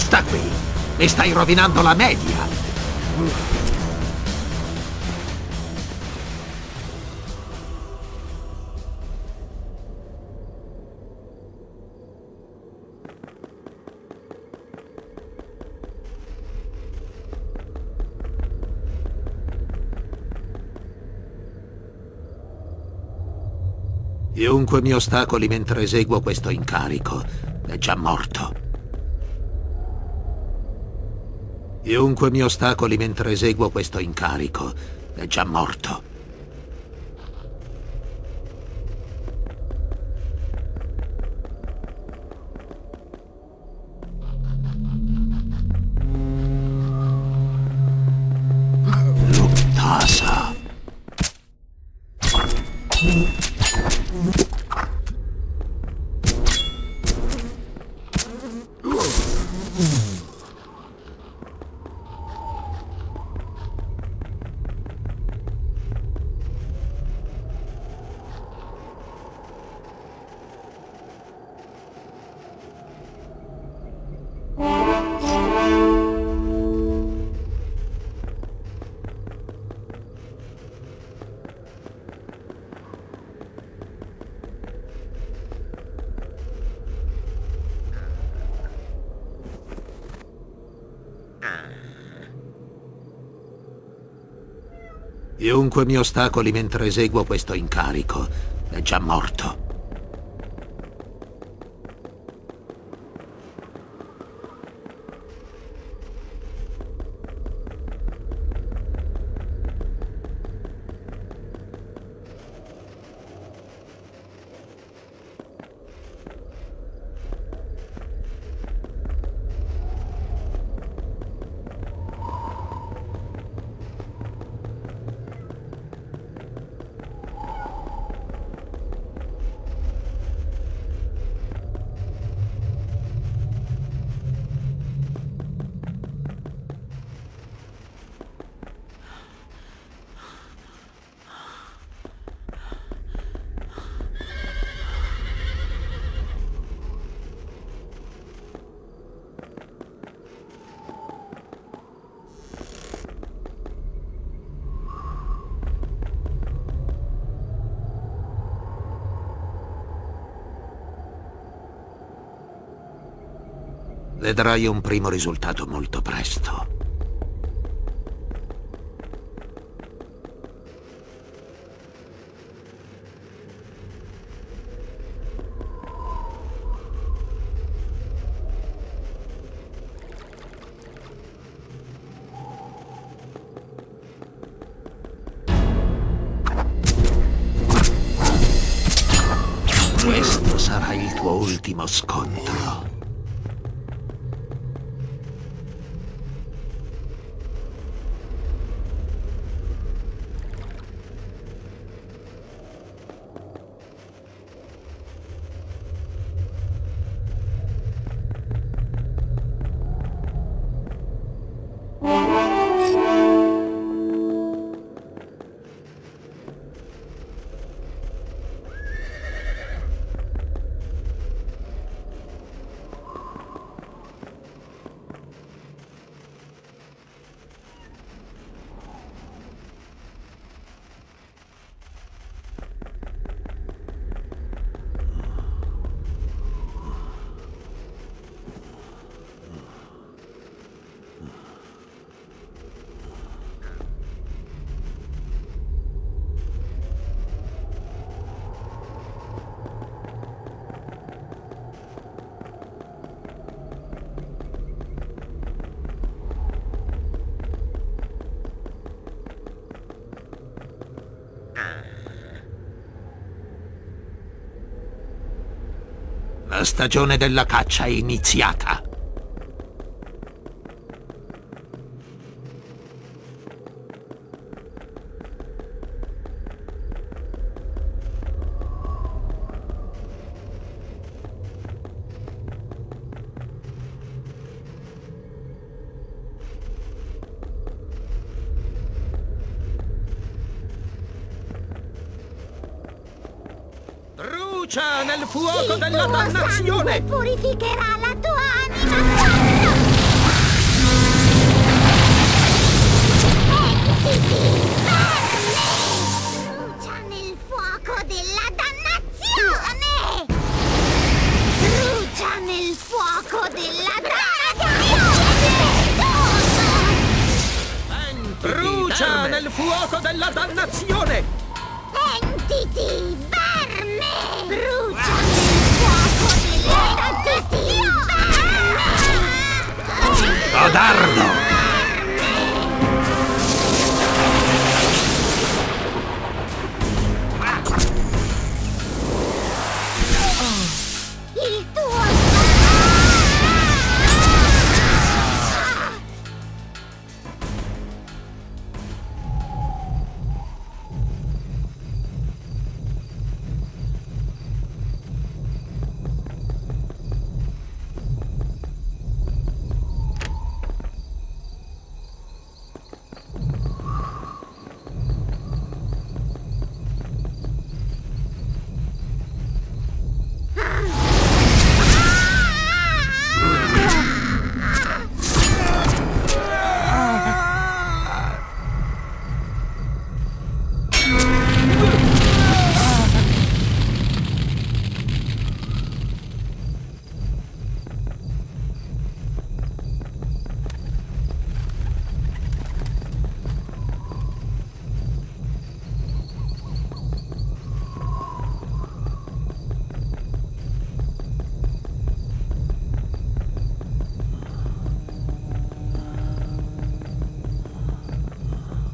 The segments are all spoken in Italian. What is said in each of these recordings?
Resta qui! Mi stai rovinando la media! Chiunque mi ostacoli mentre eseguo questo incarico è già morto. Chiunque mi ostacoli mentre eseguo questo incarico è già morto. Chiunque mi ostacoli mentre eseguo questo incarico è già morto. Vedrai un primo risultato molto presto. Questo sarà il tuo ultimo scontro. La stagione della caccia è iniziata. Nel fuoco della dannazione! Purificherà la tua anima! Vorganar nel fuoco della dannazione! Pentiti, verme! Brucia nel fuoco della dannazione! Codardo!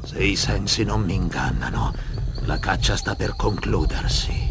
Se i sensi non mi ingannano, la caccia sta per concludersi.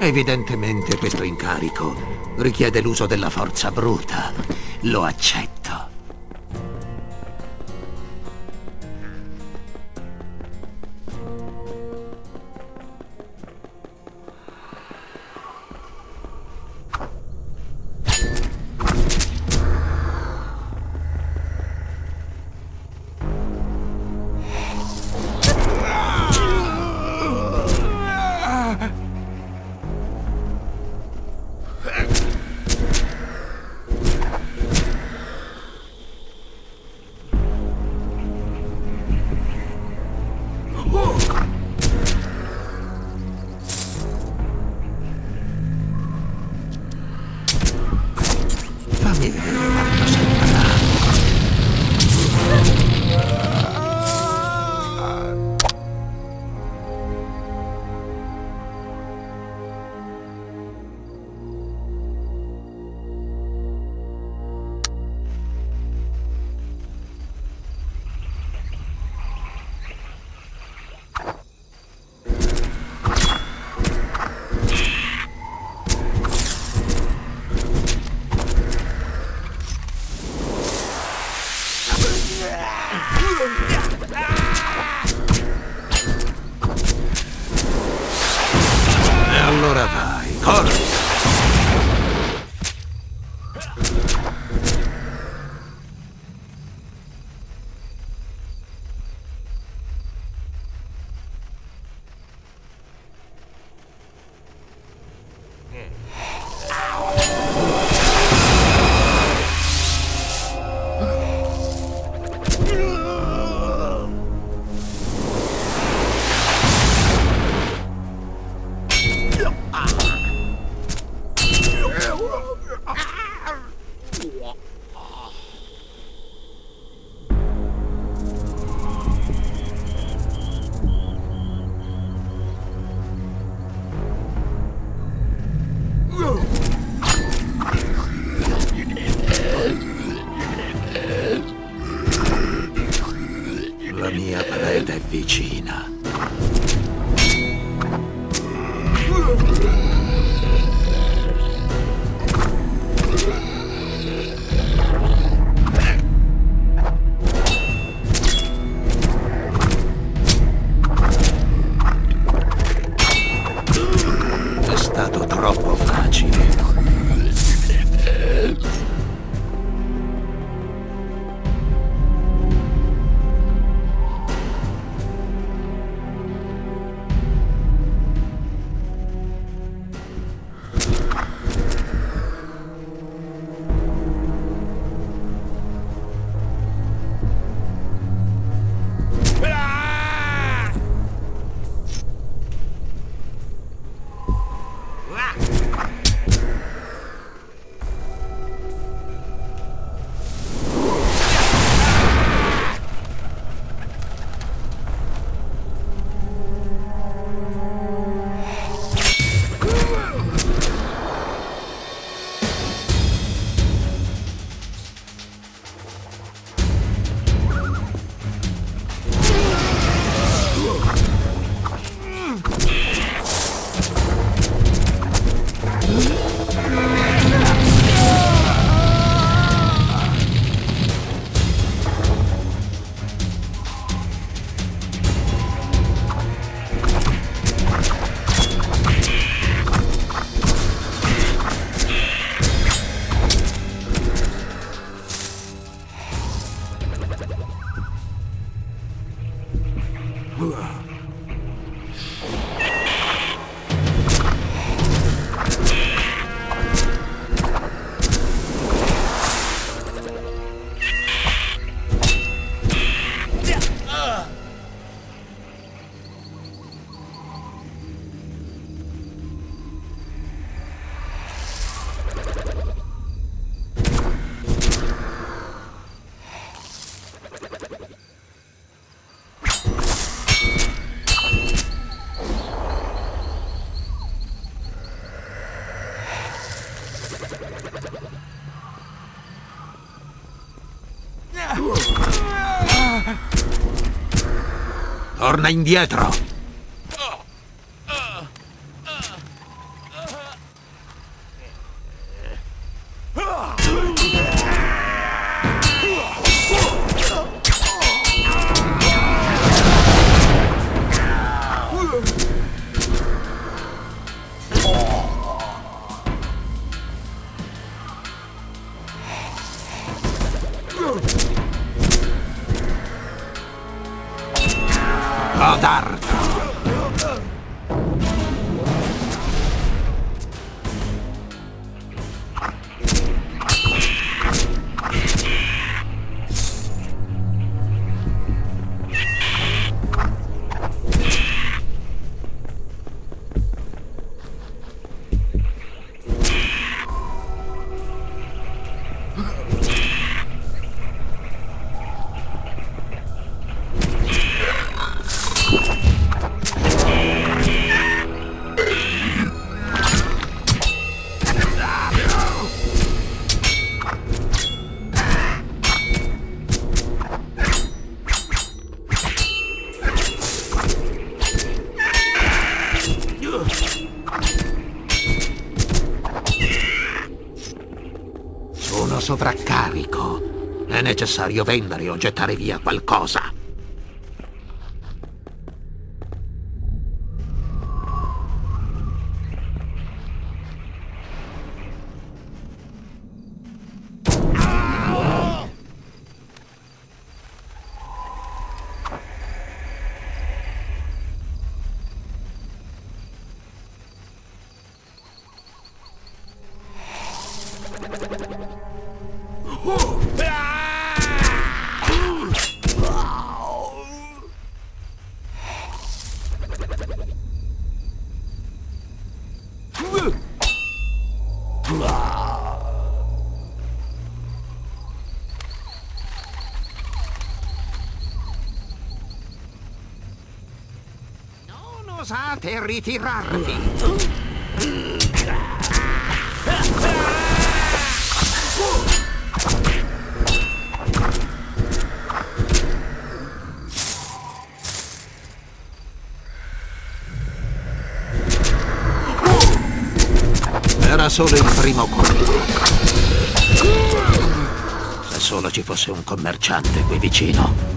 Evidentemente questo incarico richiede l'uso della forza bruta. Lo accetto. Torna indietro. Sovraccarico. È necessario vendere o gettare via qualcosa. Non osate ritirarvi! Solo il primo colpo. Se solo ci fosse un commerciante qui vicino.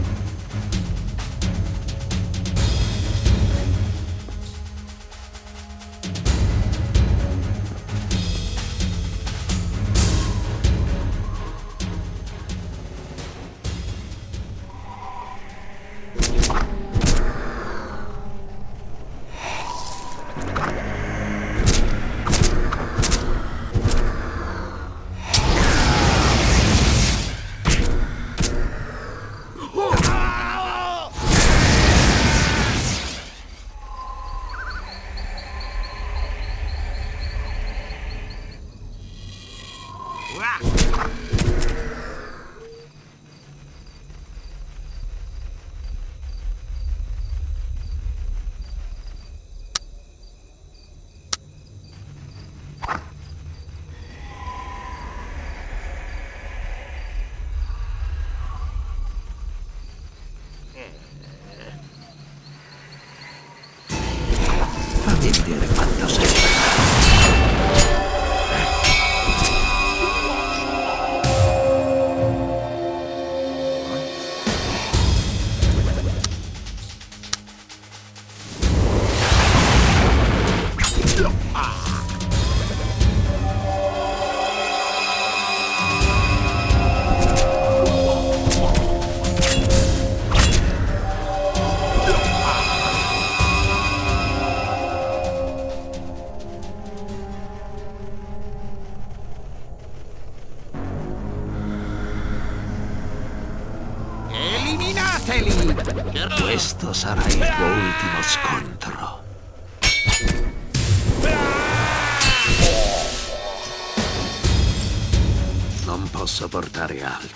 Questo sarà il tuo ultimo scontro. Non posso portare altro.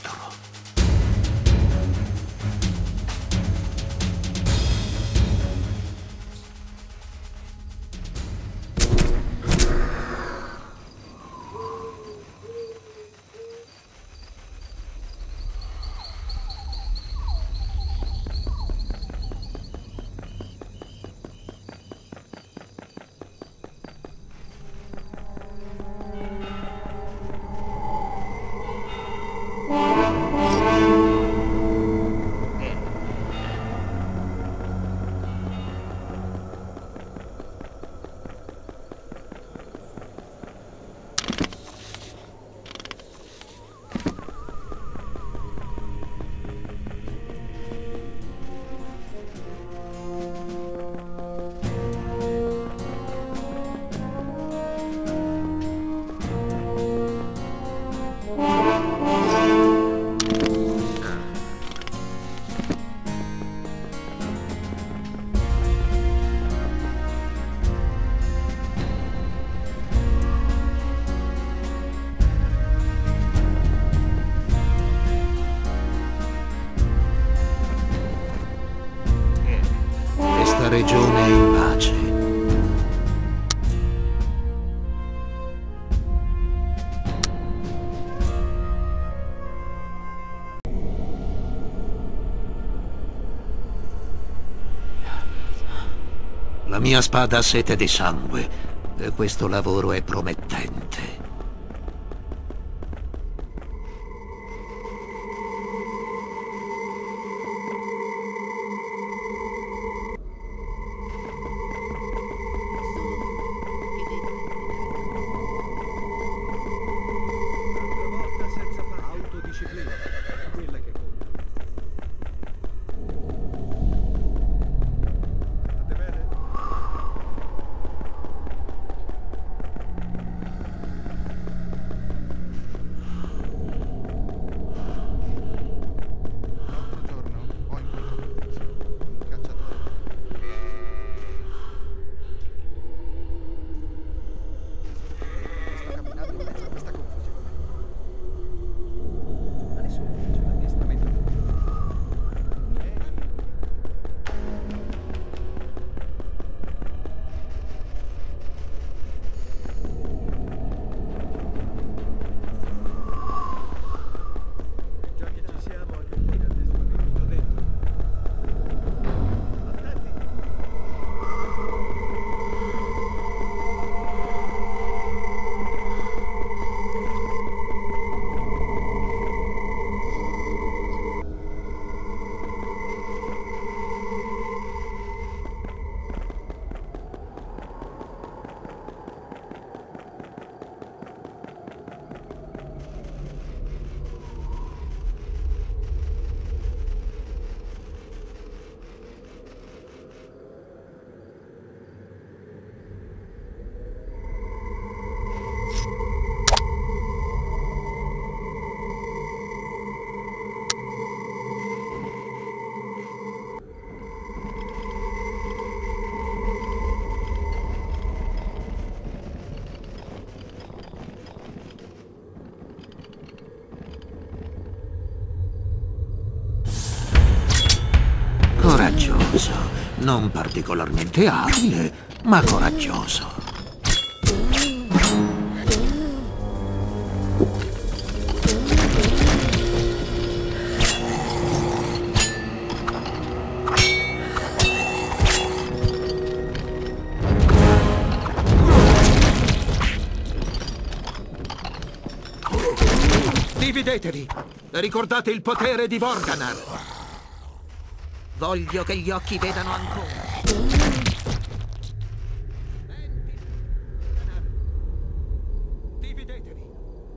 regione in pace. La mia spada ha sete di sangue e questo lavoro è promettente. Coraggioso, non particolarmente abile, ma coraggioso. Dividetevi e ricordate il potere di Vorganar. Voglio che gli occhi vedano ancora. Dividetevi.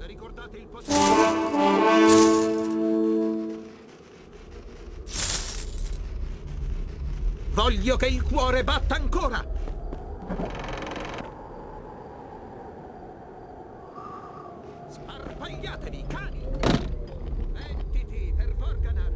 Ricordate il potere. Voglio che il cuore batta ancora. Sparpagliatevi, cani. Ventiti per Vorganar.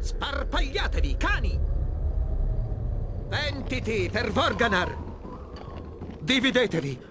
Sparpagliatevi, cani! Ventiti per Vorganar! Dividetevi